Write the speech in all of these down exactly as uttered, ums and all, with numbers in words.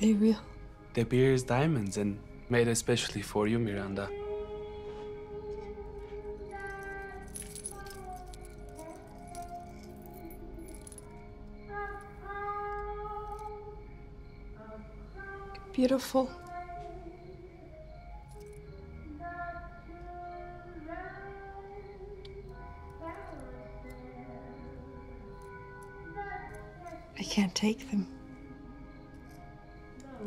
they real? The beer is diamonds and made especially for you, Miranda. Beautiful. I can't take them.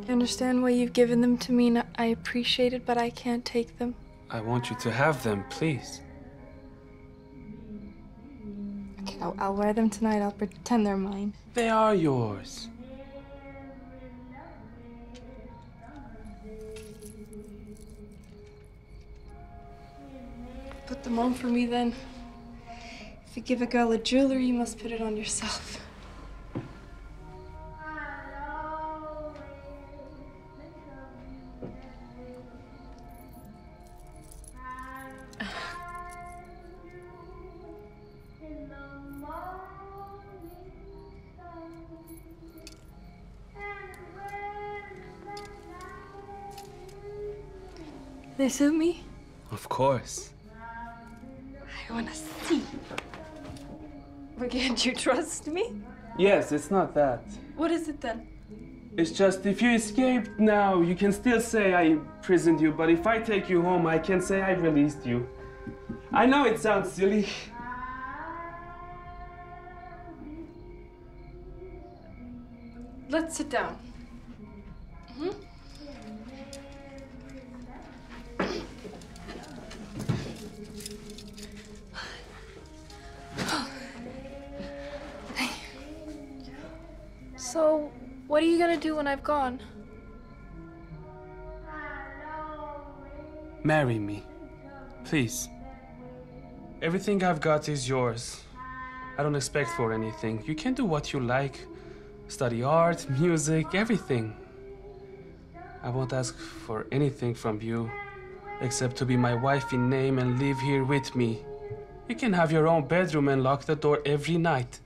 I understand why you've given them to me, and I appreciate it, but I can't take them. I want you to have them, please. Okay, I'll, I'll wear them tonight. I'll pretend they're mine. They are yours. Put them on for me, then. If you give a girl a jewelry, you must put it on yourself. They suit me? Of course. I wanna see. But can't you trust me? Yes, it's not that. What is it then? It's just if you escaped now, you can still say I imprisoned you, but if I take you home, I can say I released you. I know it sounds silly. Let's sit down. Mm-hmm. So, what are you gonna do when I've gone? Marry me, please. Everything I've got is yours. I don't expect for anything. You can do what you like. Study art, music, everything. I won't ask for anything from you, except to be my wife in name and live here with me. You can have your own bedroom and lock the door every night.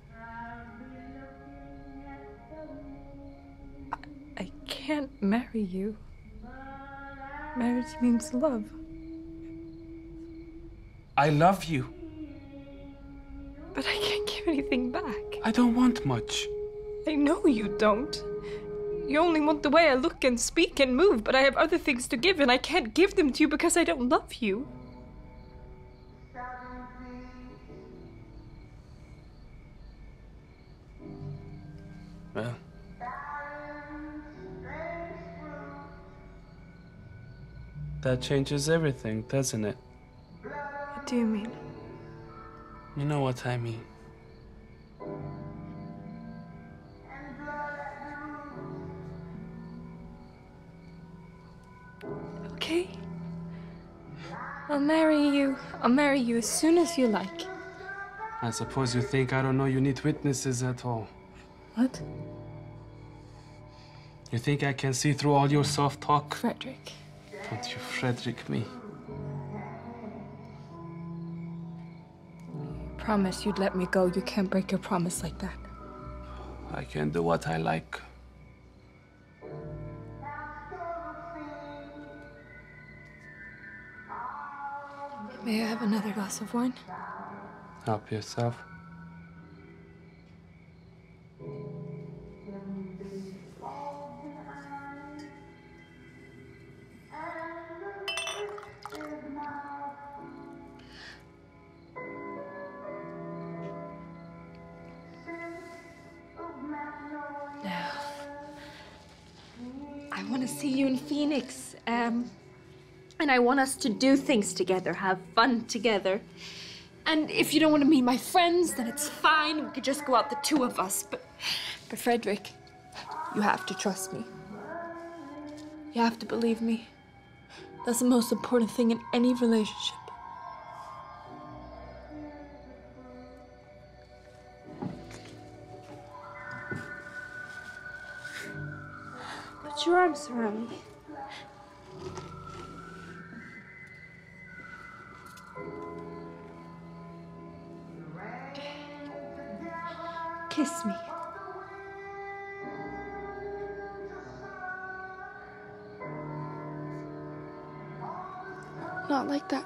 I can't marry you. Marriage means love. I love you. But I can't give anything back. I don't want much. I know you don't. You only want the way I look and speak and move, but I have other things to give and I can't give them to you because I don't love you. Well. That changes everything, doesn't it? What do you mean? You know what I mean. Okay. I'll marry you. I'll marry you as soon as you like. I suppose you think I don't know you need witnesses at all. What? You think I can see through all your soft talk? Frederick. Don't you Frederick me. You promised you'd let me go. You can't break your promise like that. I can do what I like. May I have another glass of wine? Help yourself. I want to see you in Phoenix, um, and I want us to do things together, have fun together. And if you don't want to meet my friends, then it's fine. We could just go out, the two of us. But, but Frederick, you have to trust me. You have to believe me. That's the most important thing in any relationship. Put your arms around me. Kiss me. Not like that.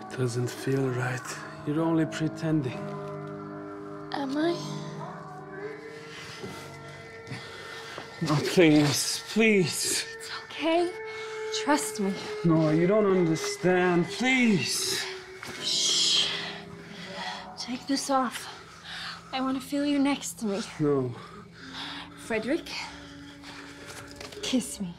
It doesn't feel right. You're only pretending. Am I? No, please, please. It's okay. Trust me. No, you don't understand. Please. Shh. Take this off. I want to feel you next to me. No. Frederick, kiss me.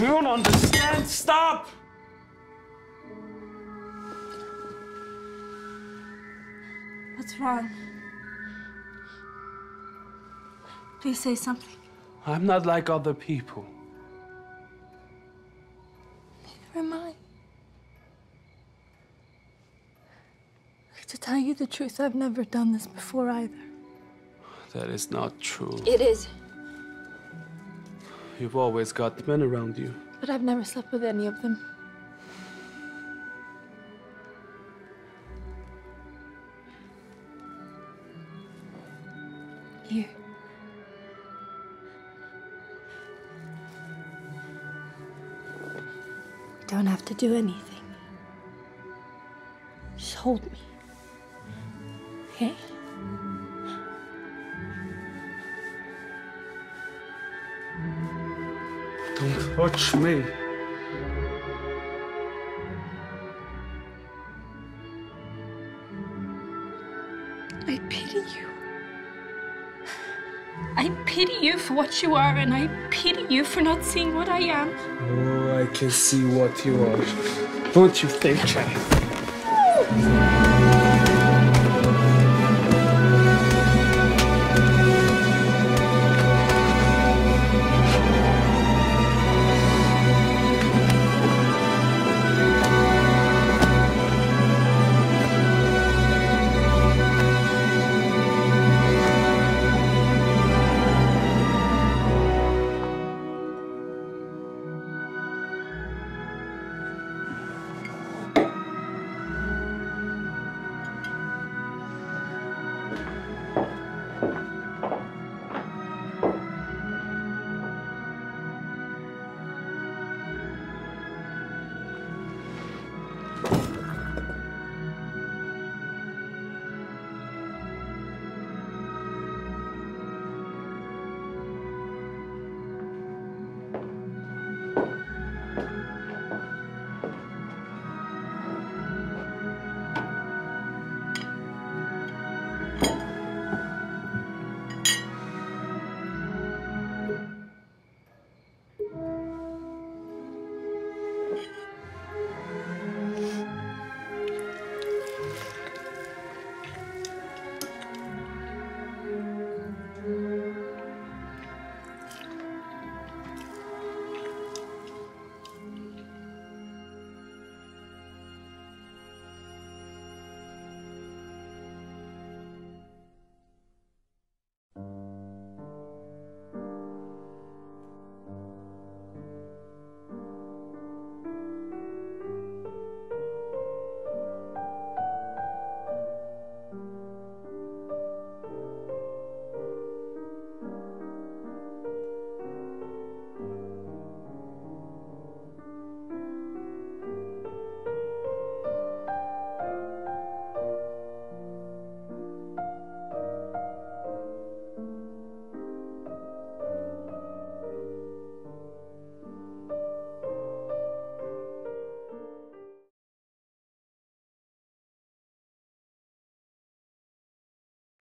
You don't understand. Stop. What's wrong? Please say something. I'm not like other people. Neither am I. To tell you the truth, I've never done this before either. That is not true. It is. You've always got men around you. But I've never slept with any of them. You. You don't have to do anything. Just hold me. Okay? Don't touch me. I pity you. I pity you for what you are, and I pity you for not seeing what I am. Oh, I can see what you are. Don't you think, child?